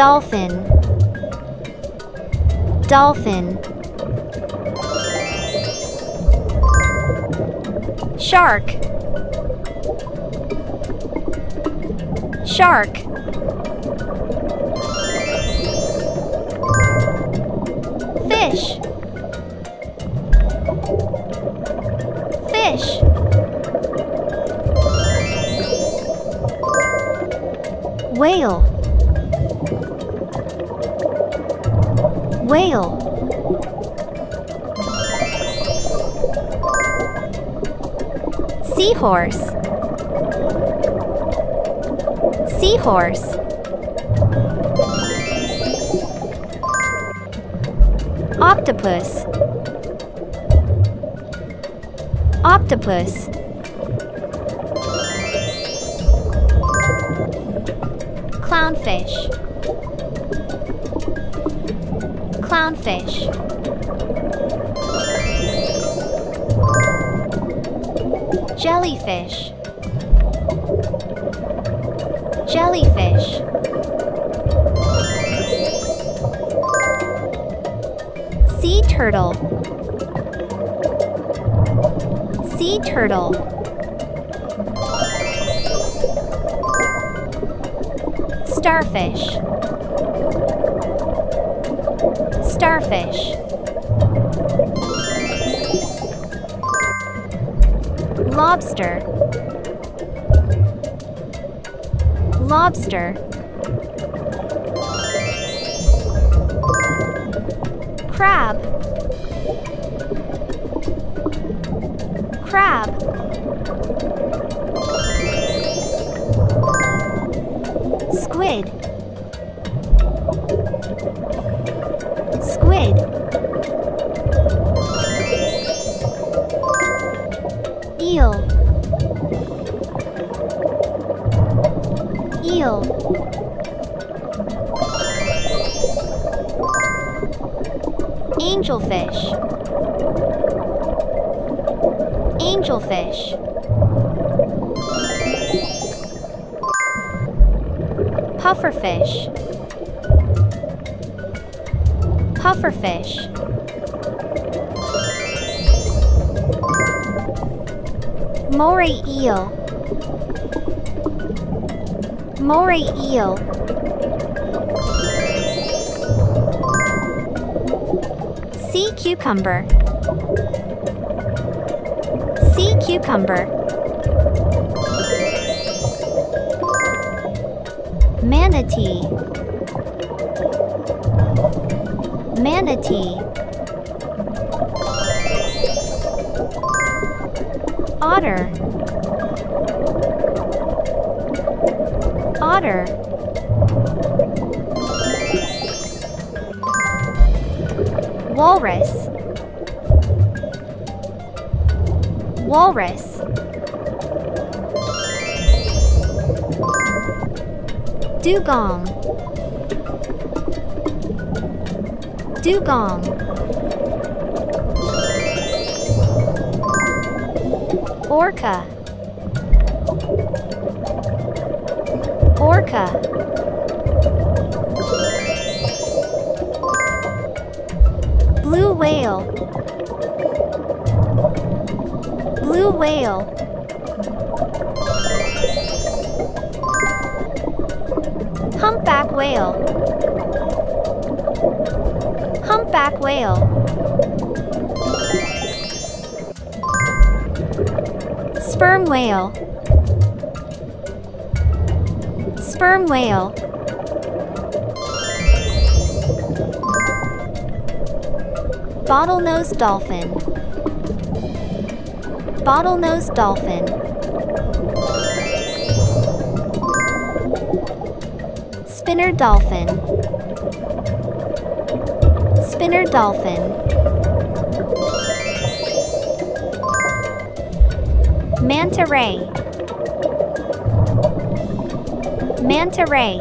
Dolphin, dolphin. Shark, shark. Fish, fish. Whale, whale. Seahorse, seahorse. Octopus, octopus. Clownfish, clownfish. Jellyfish, jellyfish. Sea turtle, sea turtle. Starfish, starfish. Lobster, lobster. Crab, crab. Squid, squid. Eel, eel. Angelfish, angelfish. Pufferfish, pufferfish. Moray eel, moray eel. Sea cucumber, sea cucumber. Manatee, manatee. Otter, otter. Walrus, walrus. Dugong, dugong. Orca, orca. Blue whale, blue whale. Humpback whale, humpback whale. Sperm whale, sperm whale. Bottlenose dolphin, bottlenose dolphin. Spinner dolphin, spinner dolphin. Manta ray, manta ray.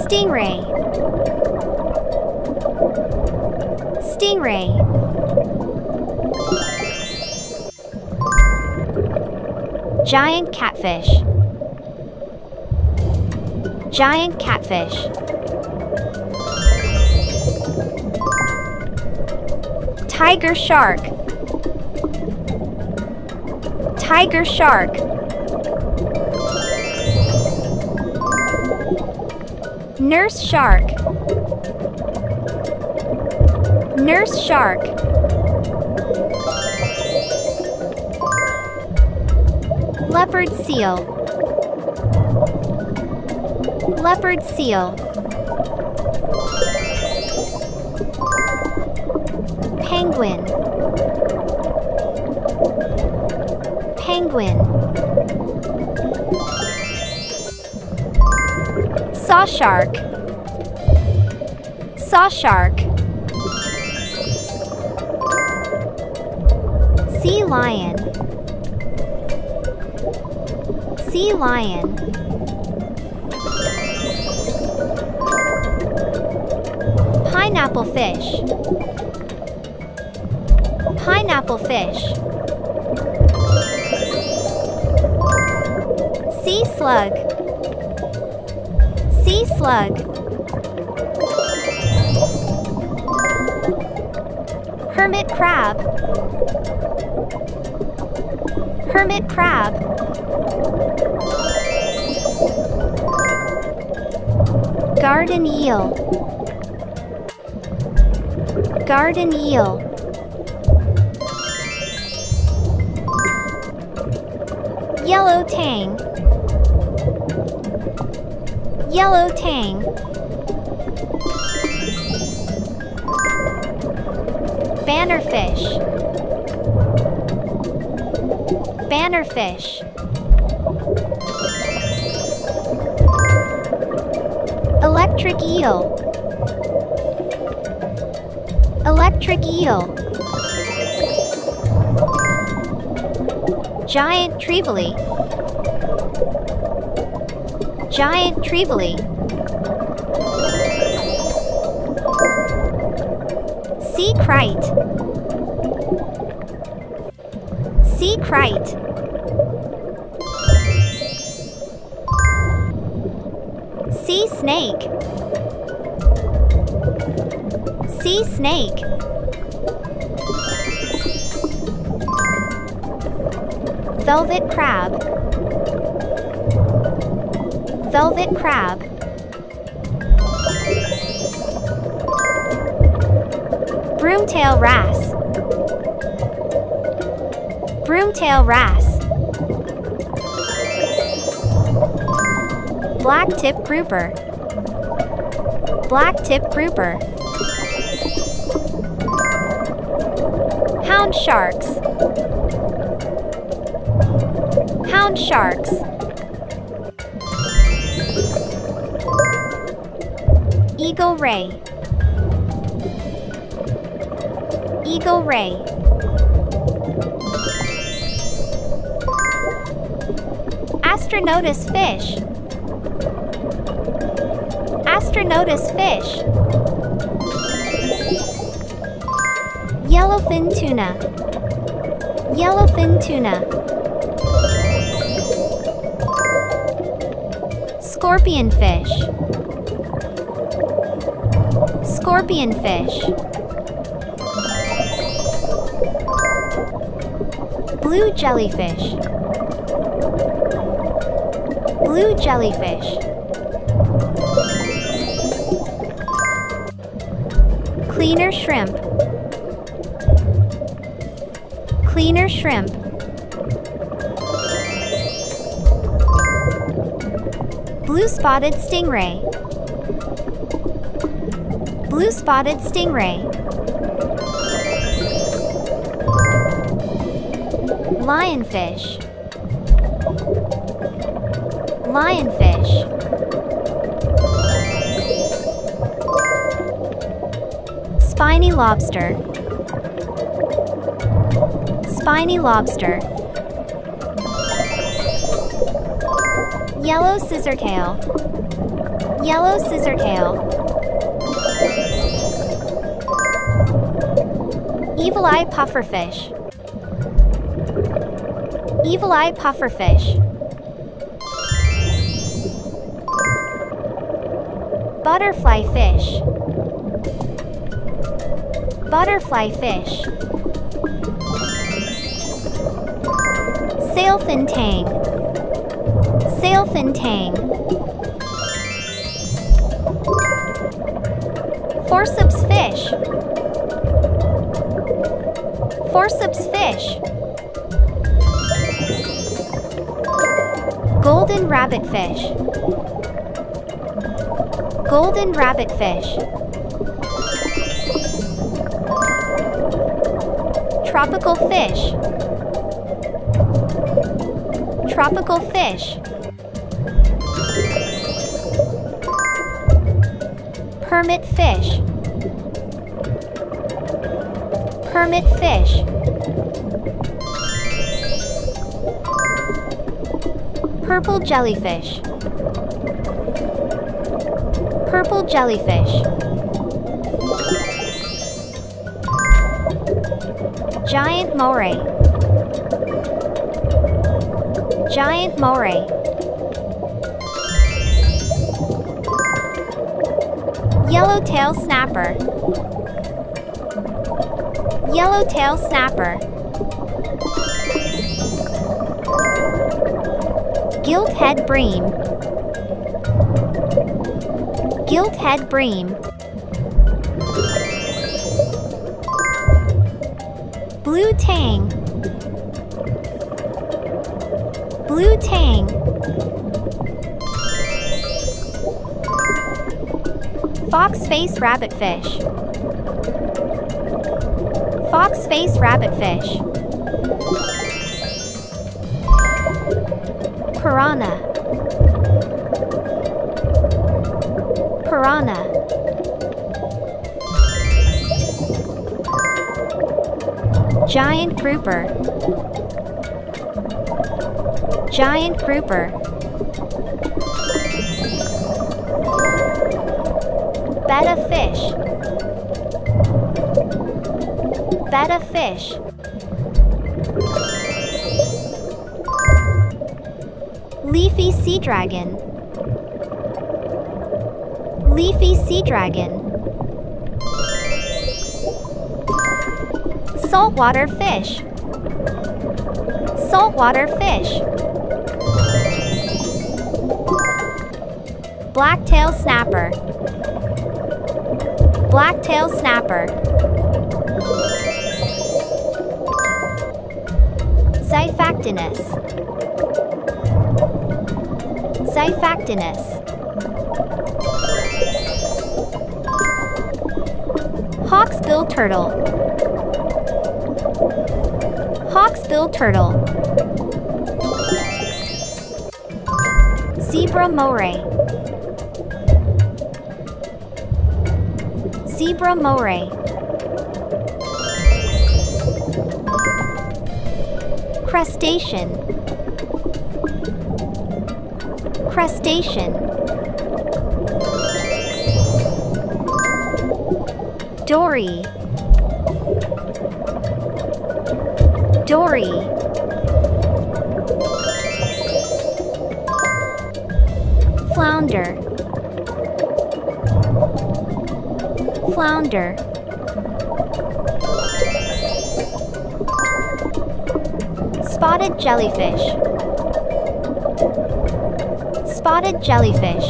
Stingray, stingray. Giant catfish, giant catfish. Tiger shark. Tiger shark. Nurse shark. Nurse shark. Leopard seal. Leopard seal. Penguin. Penguin. Saw shark. Saw shark. Sea lion. Sea lion. Pineapple fish. Pineapple fish. Sea slug. Sea slug. Hermit crab. Hermit crab. Garden eel. Garden eel. Yellow tang. Yellow tang. Bannerfish. Bannerfish. Electric eel. Electric eel. Giant trevally. Giant trevally. Sea kite. Sea kite. Sea snake. Sea snake. Velvet crab. Velvet crab. Broomtail wrasse. Broomtail wrasse. Blacktip grouper. Blacktip grouper. Hound sharks. Hound sharks. Eagle ray. Eagle ray. Astronotus fish. Astronotus fish. Yellowfin tuna. Yellowfin tuna. Scorpion fish. Scorpion fish. Blue jellyfish. Blue jellyfish. Cleaner shrimp. Cleaner shrimp. Blue-spotted stingray. Blue-spotted stingray. Lionfish. Lionfish. Spiny lobster. Spiny lobster. Yellow scissortail. Yellow scissortail. Evil eye pufferfish. Evil eye pufferfish. Butterfly fish. Butterfly fish. Sailfin tang. Sailfin tang. Forceps fish. Forceps fish. Golden rabbit fish. Golden rabbit fish. Tropical fish. Tropical fish. Permit fish. Permit fish. Purple jellyfish. Purple jellyfish. Giant moray. Giant moray. Yellowtail snapper. Yellowtail snapper. Gilt-head bream. Gilt-head bream. Blue tang. Blue tang. Fox-face rabbitfish. Fox-face rabbitfish. Piranha. Piranha. Giant grouper. Giant grouper. Betta fish. Betta fish. Leafy sea dragon. Leafy sea dragon. Saltwater fish. Saltwater fish. Blacktail snapper. Blacktail snapper. Xiphactinus. Xiphactinus. Hawksbill turtle. Hawksbill turtle. Zebra moray. Zebra moray. Crustacean. Crustacean. Dory. Dory. Flounder. Flounder. Spotted jellyfish. Spotted jellyfish.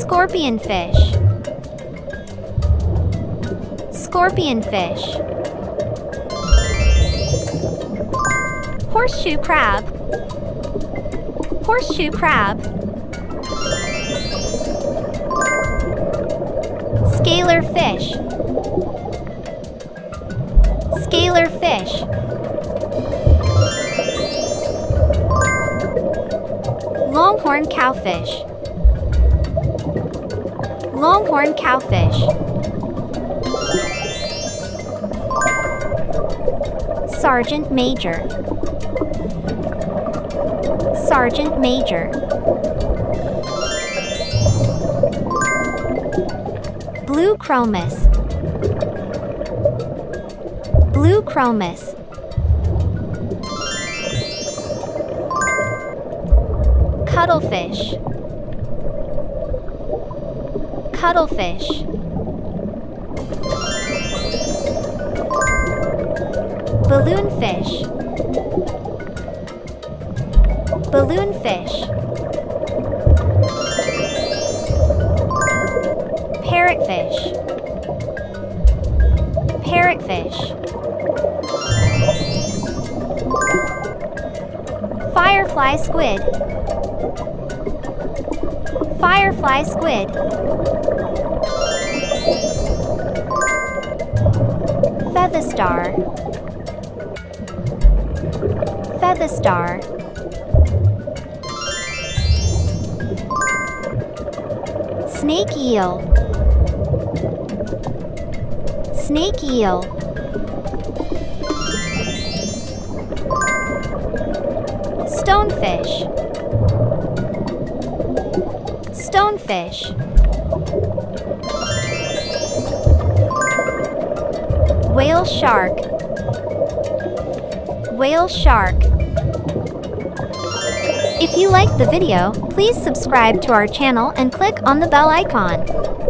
Scorpion fish. Scorpion fish. Horseshoe crab. Horseshoe crab. Scalar fish. Scalar fish. Longhorn cowfish. Longhorn cowfish. Sergeant Major. Sergeant Major. Blue chromis. Blue chromis. Cuttlefish, cuttlefish. Balloonfish, balloonfish. Parrotfish, parrotfish. Firefly squid, firefly squid. Featherstar, featherstar. Snake eel, snake eel. Stonefish, stonefish. Whale shark, whale shark. If you liked the video, please subscribe to our channel and click on the bell icon.